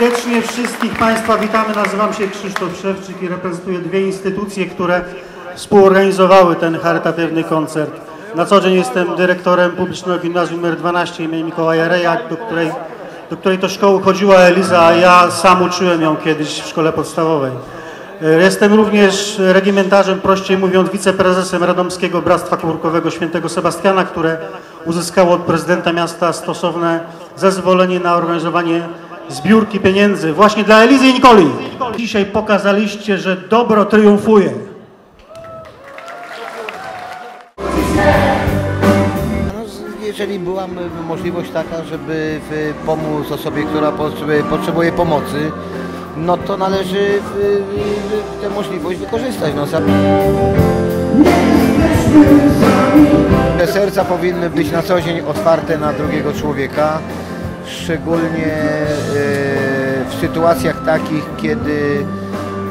serdecznie wszystkich Państwa witamy. Nazywam się Krzysztof Szewczyk i reprezentuję dwie instytucje, które współorganizowały ten charytatywny koncert. Na co dzień jestem dyrektorem publicznego gimnazjum nr 12 im. Mikołaja Reja, do której to szkoły chodziła Eliza, a ja sam uczyłem ją kiedyś w szkole podstawowej. Jestem również regimentarzem, prościej mówiąc, wiceprezesem Radomskiego Bractwa Kurkowego Świętego Sebastiana, które uzyskało od prezydenta miasta stosowne zezwolenie na organizowanie zbiórki pieniędzy właśnie dla Elizy i Nikoli. Dzisiaj pokazaliście, że dobro triumfuje. Jeżeli była możliwość taka, żeby pomóc osobie, która potrzebuje pomocy, no to należy tę możliwość wykorzystać. No, te serca powinny być na co dzień otwarte na drugiego człowieka, szczególnie w sytuacjach takich,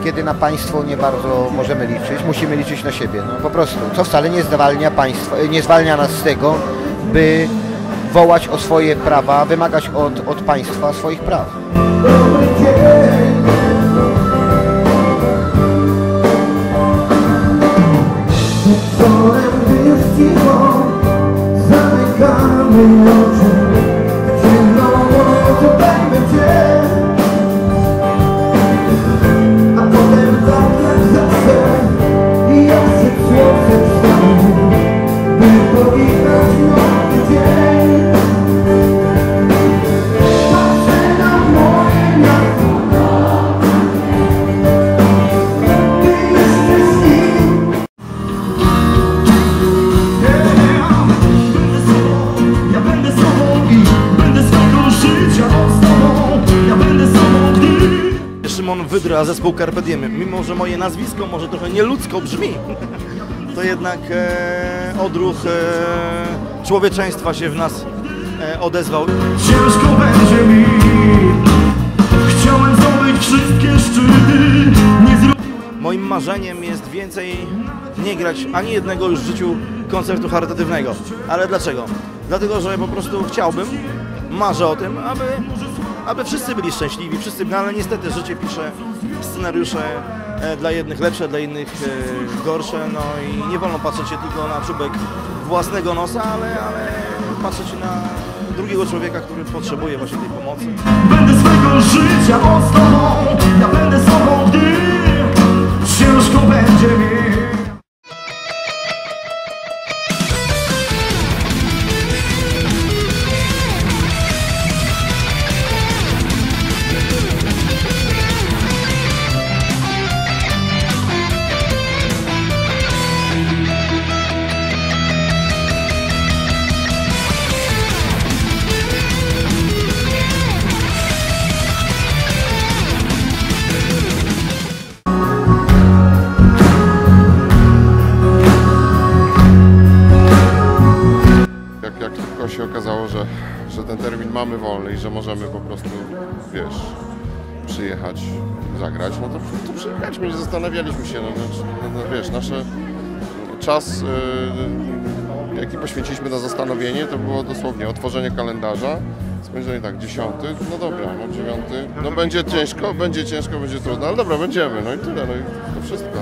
kiedy na państwo nie bardzo możemy liczyć, musimy liczyć na siebie, no po prostu, co wcale nie zwalnia państwa, nie zwalnia nas z tego, by wołać o swoje prawa, wymagać od państwa swoich praw. A zespół Carpe Diem, mimo że moje nazwisko może trochę nieludzko brzmi, to jednak odruch człowieczeństwa się w nas odezwał. Ciężko będzie mi, chciałem zdobyć wszystkie szczyty. Moim marzeniem jest więcej nie grać ani jednego już w życiu koncertu charytatywnego. Ale dlaczego? Dlatego, że po prostu chciałbym, marzę o tym, aby wszyscy byli szczęśliwi, wszyscy, no ale niestety życie pisze scenariusze dla jednych lepsze, dla innych gorsze, no i nie wolno patrzeć się tylko na czubek własnego nosa, ale patrzeć na drugiego człowieka, który potrzebuje właśnie tej pomocy. Będę swego życia z tobą, ja będę sobą, gdy ciężko będzie mi. Się okazało, że ten termin mamy wolny i że możemy po prostu, wiesz, przyjechać, zagrać, no to przyjechaliśmy, nie zastanawialiśmy się, no wiesz, nasz czas, jaki poświęciliśmy na zastanowienie, to było dosłownie otworzenie kalendarza, spędzenie tak, 10, no dobra, no 9, no będzie ciężko, będzie trudno, ale dobra, będziemy, no i tyle, no i to wszystko.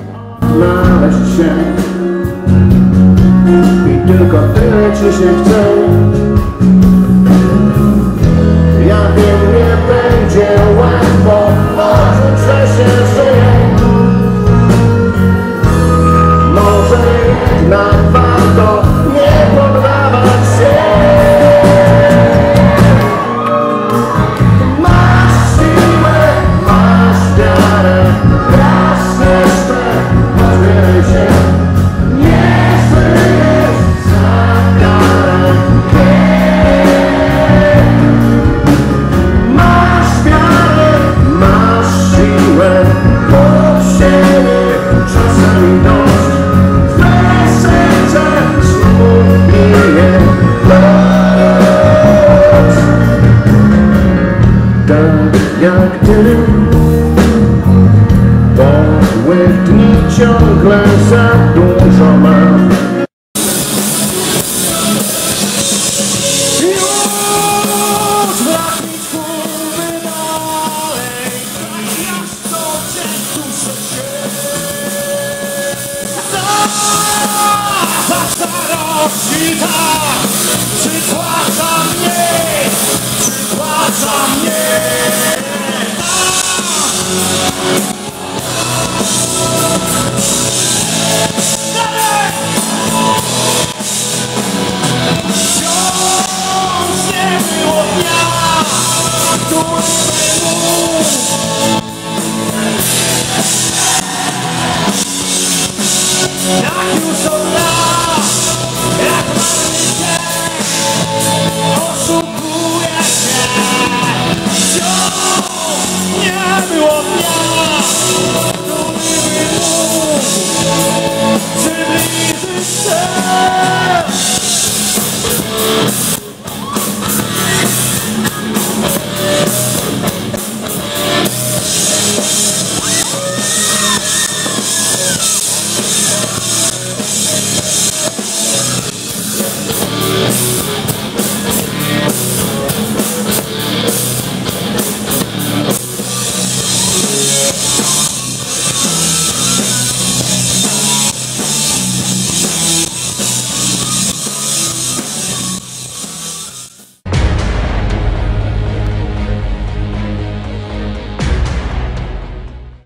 I tylko tyle ci się chce. Ja wiem, nie będzie łatwo, może się żyje. Może jednak warto nie poddawać się. Masz siłę, masz wiarę, raz jeszcze otwieraj się. Ciągle za dużo mam. Już w rachniku wydałem. Witam!